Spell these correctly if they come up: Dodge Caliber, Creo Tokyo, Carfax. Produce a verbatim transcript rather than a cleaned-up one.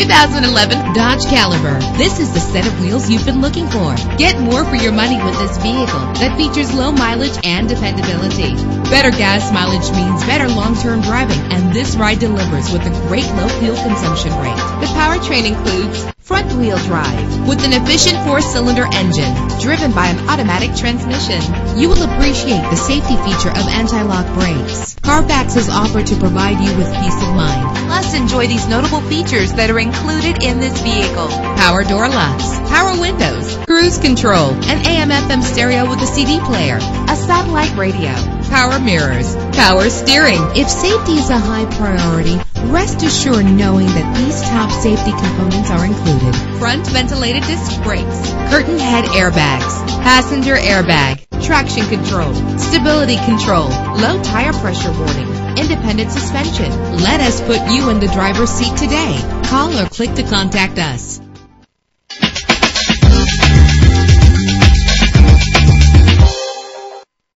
two thousand eleven Dodge Caliber. This is the set of wheels you've been looking for. Get more for your money with this vehicle that features low mileage and dependability. Better gas mileage means better long-term driving, and this ride delivers with a great low fuel consumption rate. The powertrain includes front-wheel drive with an efficient four-cylinder engine driven by an automatic transmission. You will appreciate the safety feature of anti-lock brakes. Carfax is offered to provide you with peace of mind. Plus, enjoy these notable features that are included in this vehicle: power door locks, power windows, cruise control, an A M F M stereo with a C D player, a satellite radio, power mirrors, power steering. If safety is a high priority, rest assured knowing that these top safety components are included: front ventilated disc brakes, curtain head airbags, passenger airbag, traction control, stability control, low tire pressure warning, independent suspension. Let us put you in the driver's seat today. Call or click to contact us.